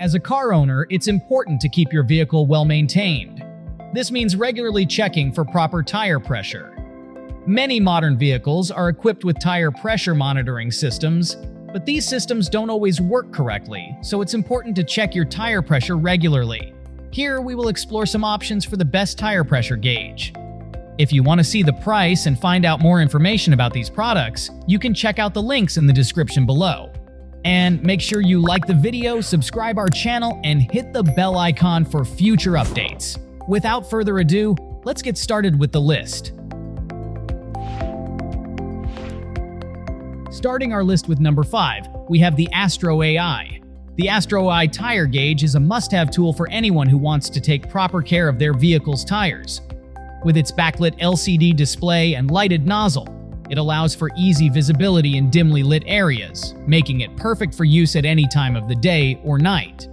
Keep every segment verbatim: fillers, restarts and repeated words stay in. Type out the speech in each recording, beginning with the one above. As a car owner, it's important to keep your vehicle well-maintained. This means regularly checking for proper tire pressure. Many modern vehicles are equipped with tire pressure monitoring systems, but these systems don't always work correctly, so it's important to check your tire pressure regularly. Here, we will explore some options for the best tire pressure gauge. If you want to see the price and find out more information about these products, you can check out the links in the description below. And make sure you like the video, subscribe our channel, and hit the bell icon for future updates. Without further ado, let's get started with the list. Starting our list with number five, we have the AstroAI. The AstroAI tire gauge is a must-have tool for anyone who wants to take proper care of their vehicle's tires. With its backlit L C D display and lighted nozzle, it allows for easy visibility in dimly lit areas, making it perfect for use at any time of the day or night.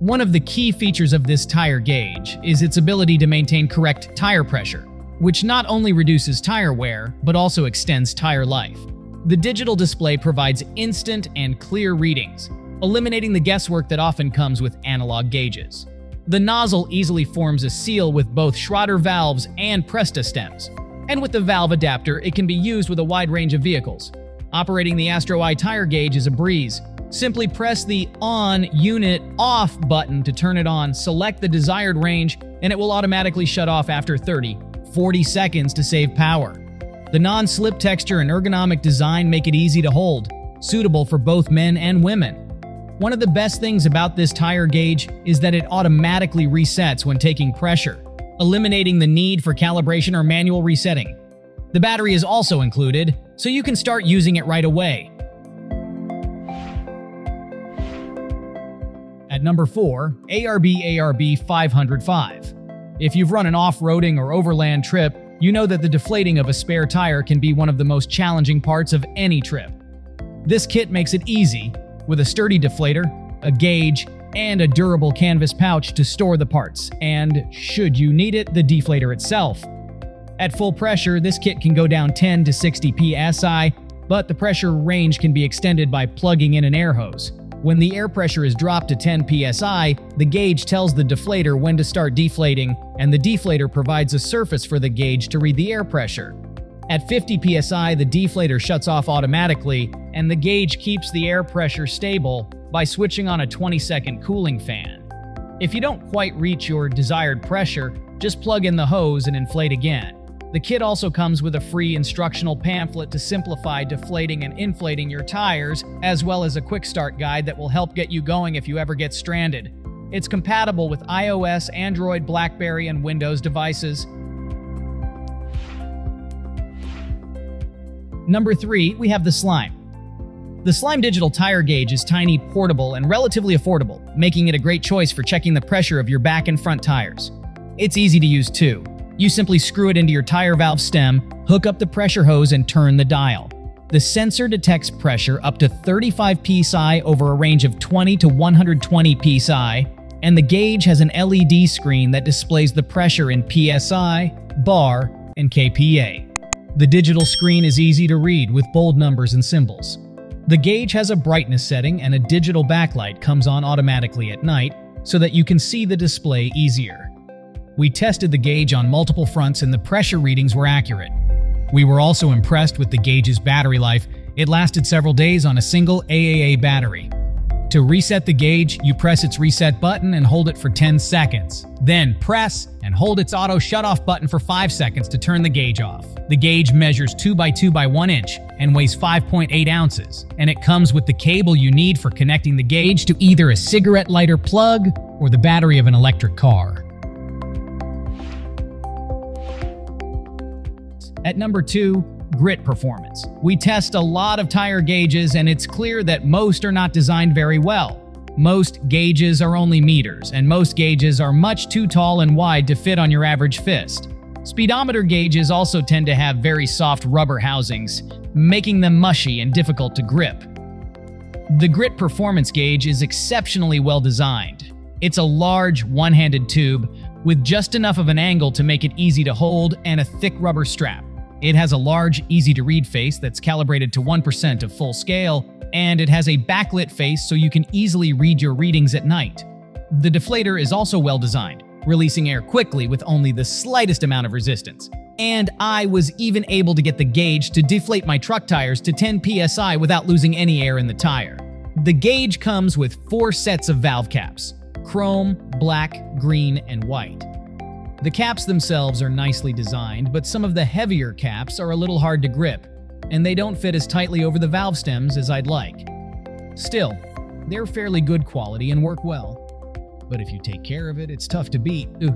One of the key features of this tire gauge is its ability to maintain correct tire pressure, which not only reduces tire wear, but also extends tire life. The digital display provides instant and clear readings, eliminating the guesswork that often comes with analog gauges. The nozzle easily forms a seal with both Schroeder valves and Presta stems, and with the valve adapter, it can be used with a wide range of vehicles. Operating the AstroAI tire gauge is a breeze. Simply press the on unit off button to turn it on, select the desired range, and it will automatically shut off after thirty to forty seconds to save power. The non-slip texture and ergonomic design make it easy to hold, suitable for both men and women. One of the best things about this tire gauge is that it automatically resets when taking pressure, eliminating the need for calibration or manual resetting. The battery is also included, so you can start using it right away. At number four, A R B A R B five oh five. If you've run an off-roading or overland trip, you know that the deflating of a spare tire can be one of the most challenging parts of any trip. This kit makes it easy, with a sturdy deflator, a gauge, and a durable canvas pouch to store the parts, and, should you need it, the deflator itself. At full pressure, this kit can go down ten to sixty P S I, but the pressure range can be extended by plugging in an air hose. When the air pressure is dropped to ten P S I, the gauge tells the deflator when to start deflating, and the deflator provides a surface for the gauge to read the air pressure. At fifty P S I, the deflator shuts off automatically, and the gauge keeps the air pressure stable by switching on a twenty second cooling fan. If you don't quite reach your desired pressure, just plug in the hose and inflate again. The kit also comes with a free instructional pamphlet to simplify deflating and inflating your tires, as well as a quick start guide that will help get you going if you ever get stranded. It's compatible with i O S, Android, BlackBerry, and Windows devices. Number three, we have the Slime. The Slime digital tire gauge is tiny, portable, and relatively affordable, making it a great choice for checking the pressure of your back and front tires. It's easy to use too. You simply screw it into your tire valve stem, hook up the pressure hose, and turn the dial. The sensor detects pressure up to thirty-five P S I over a range of twenty to one hundred twenty P S I, and the gauge has an L E D screen that displays the pressure in P S I, bar, and K P A. The digital screen is easy to read with bold numbers and symbols. The gauge has a brightness setting, and a digital backlight comes on automatically at night so that you can see the display easier. We tested the gauge on multiple fronts and the pressure readings were accurate. We were also impressed with the gauge's battery life. It lasted several days on a single triple A battery. To reset the gauge, you press its reset button and hold it for ten seconds. Then press and hold its auto shut-off button for five seconds to turn the gauge off. The gauge measures two by two by one inch and weighs five point eight ounces, and it comes with the cable you need for connecting the gauge to either a cigarette lighter plug or the battery of an electric car. At number two, Grit Performance. We test a lot of tire gauges, and it's clear that most are not designed very well. Most gauges are only meters, and most gauges are much too tall and wide to fit on your average fist. Speedometer gauges also tend to have very soft rubber housings, making them mushy and difficult to grip. The Grit Performance gauge is exceptionally well designed. It's a large, one-handed tube with just enough of an angle to make it easy to hold and a thick rubber strap. It has a large, easy-to-read face that's calibrated to one percent of full scale, and it has a backlit face so you can easily read your readings at night. The deflator is also well designed, releasing air quickly with only the slightest amount of resistance. And I was even able to get the gauge to deflate my truck tires to ten P S I without losing any air in the tire. The gauge comes with four sets of valve caps: chrome, black, green, and white. The caps themselves are nicely designed, but some of the heavier caps are a little hard to grip, and they don't fit as tightly over the valve stems as I'd like. Still, they're fairly good quality and work well. But if you take care of it, it's tough to beat. Ooh.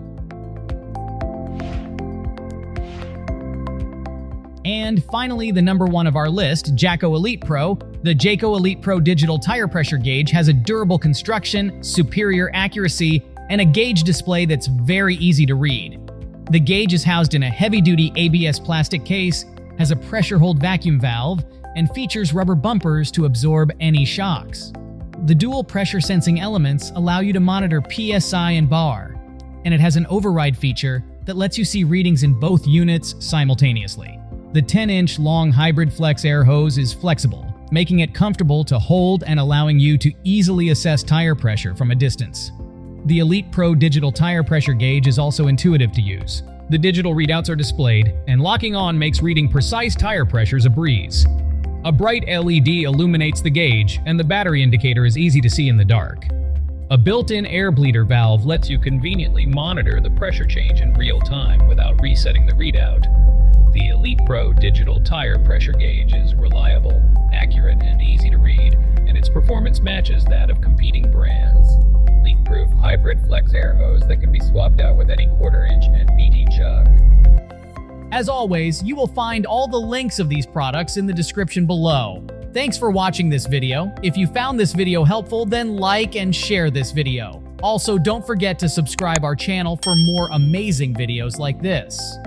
And finally, the number one of our list, JACO ElitePro. The JACO ElitePro digital tire pressure gauge has a durable construction, superior accuracy, and a gauge display that's very easy to read. The gauge is housed in a heavy-duty A B S plastic case, has a pressure hold vacuum valve, and features rubber bumpers to absorb any shocks. The dual pressure sensing elements allow you to monitor P S I and bar, and it has an override feature that lets you see readings in both units simultaneously. The ten inch long hybrid flex air hose is flexible, making it comfortable to hold and allowing you to easily assess tire pressure from a distance. The ElitePro digital tire pressure gauge is also intuitive to use. The digital readouts are displayed, and locking on makes reading precise tire pressures a breeze. A bright L E D illuminates the gauge, and the battery indicator is easy to see in the dark. A built-in air bleeder valve lets you conveniently monitor the pressure change in real time without resetting the readout. The ElitePro digital tire pressure gauge is reliable, accurate, and easy to read, and its performance matches that of competing brands. Leak-proof hybrid flex air hose that can be swapped out with any quarter inch and P T chuck. As always, you will find all the links of these products in the description below. Thanks for watching this video. If you found this video helpful, then like and share this video. Also, don't forget to subscribe our channel for more amazing videos like this.